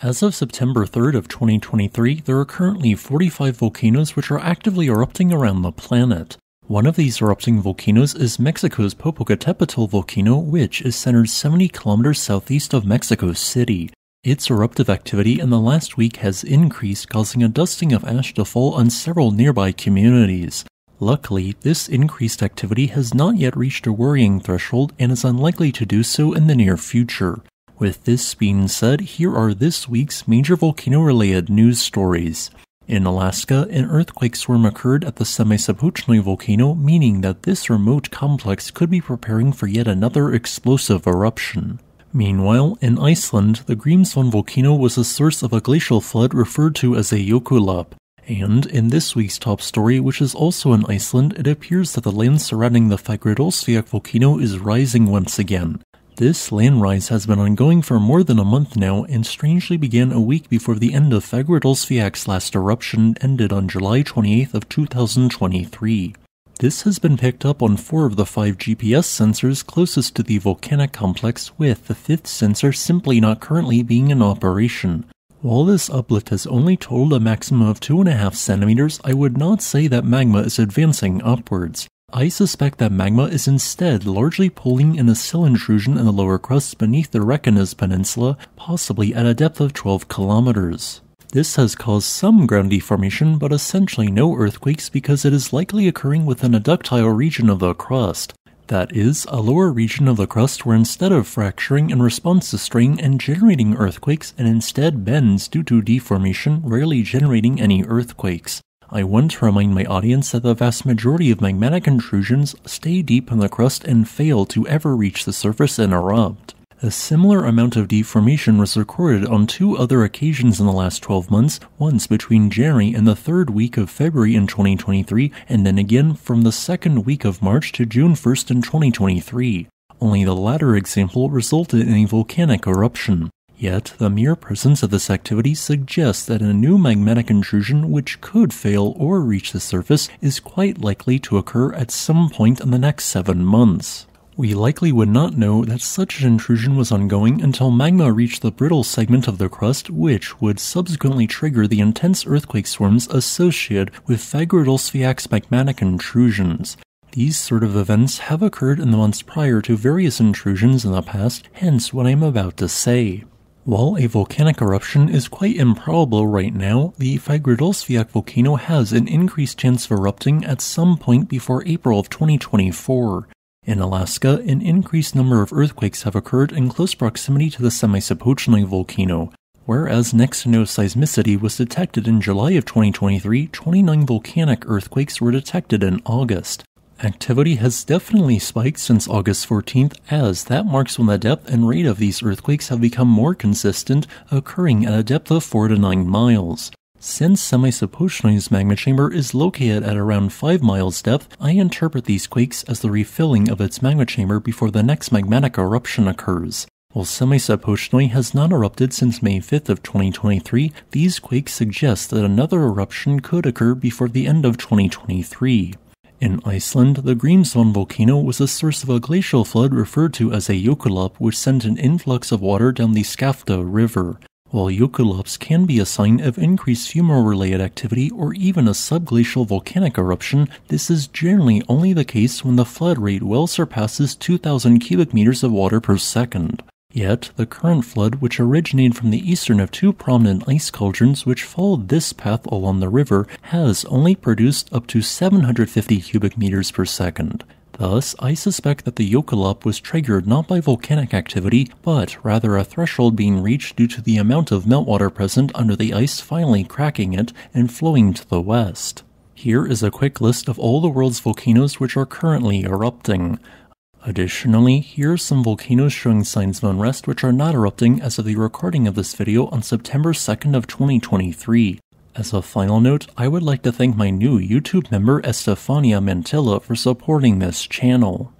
As of September 3rd of 2023, there are currently 45 volcanoes which are actively erupting around the planet. One of these erupting volcanoes is Mexico's Popocatépetl volcano, which is centered 70 kilometers southeast of Mexico City. Its eruptive activity in the last week has increased, causing a dusting of ash to fall on several nearby communities. Luckily, this increased activity has not yet reached a worrying threshold and is unlikely to do so in the near future. With this being said, here are this week's major volcano-related news stories. In Alaska, an earthquake storm occurred at the Semisopochnoi volcano, meaning that this remote complex could be preparing for yet another explosive eruption. Meanwhile, in Iceland, the Grímsvötn volcano was the source of a glacial flood referred to as a jökulhlaup. And in this week's top story, which is also in Iceland, it appears that the land surrounding the Fagradalsfjall volcano is rising once again. This land rise has been ongoing for more than a month now and strangely began a week before the end of Fagradalsfjall's last eruption ended on July 28th of 2023. This has been picked up on 4 of the 5 GPS sensors closest to the volcanic complex, with the 5th sensor simply not currently being in operation. While this uplift has only totaled a maximum of 2.5 centimeters, I would not say that magma is advancing upwards. I suspect that magma is instead largely pooling in a sill intrusion in the lower crust beneath the Reykjanes peninsula, possibly at a depth of 12 kilometers. This has caused some ground deformation, but essentially no earthquakes because it is likely occurring within a ductile region of the crust. That is, a lower region of the crust where instead of fracturing in response to strain and generating earthquakes, it instead bends due to deformation, rarely generating any earthquakes. I want to remind my audience that the vast majority of magmatic intrusions stay deep in the crust and fail to ever reach the surface and erupt. A similar amount of deformation was recorded on 2 other occasions in the last 12 months, once between January and the 3rd week of February in 2023, and then again from the 2nd week of March to June 1st in 2023. Only the latter example resulted in a volcanic eruption. Yet, the mere presence of this activity suggests that a new magmatic intrusion which could fail or reach the surface is quite likely to occur at some point in the next 7 months. We likely would not know that such an intrusion was ongoing until magma reached the brittle segment of the crust, which would subsequently trigger the intense earthquake storms associated with Fagradalsfjall's magmatic intrusions. These sort of events have occurred in the months prior to various intrusions in the past, hence what I am about to say. While a volcanic eruption is quite improbable right now, the Fagradalsfjall volcano has an increased chance of erupting at some point before April of 2024. In Alaska, an increased number of earthquakes have occurred in close proximity to the Semisopochnoi volcano. Whereas next to no seismicity was detected in July of 2023, 29 volcanic earthquakes were detected in August. Activity has definitely spiked since August 14th, as that marks when the depth and rate of these earthquakes have become more consistent, occurring at a depth of 4 to 9 miles. Since Semisopochnoi magma chamber is located at around 5 miles depth, I interpret these quakes as the refilling of its magma chamber before the next magmatic eruption occurs. While Semisopochnoi has not erupted since May 5th of 2023, these quakes suggest that another eruption could occur before the end of 2023. In Iceland, the Grímsvötn volcano was the source of a glacial flood referred to as a jökulhlaup, which sent an influx of water down the Skaftá river. While jökulhlaups can be a sign of increased fumarole-related activity or even a subglacial volcanic eruption, this is generally only the case when the flood rate well surpasses 2,000 cubic meters of water per second. Yet, the current flood, which originated from the eastern of 2 prominent ice cauldrons which followed this path along the river, has only produced up to 750 cubic meters per second. Thus, I suspect that the jökulhlaup was triggered not by volcanic activity, but rather a threshold being reached due to the amount of meltwater present under the ice finally cracking it and flowing to the west. Here is a quick list of all the world's volcanoes which are currently erupting. Additionally, here are some volcanoes showing signs of unrest which are not erupting as of the recording of this video on September 2nd of 2023. As a final note, I would like to thank my new YouTube member Estefania Mantilla for supporting this channel.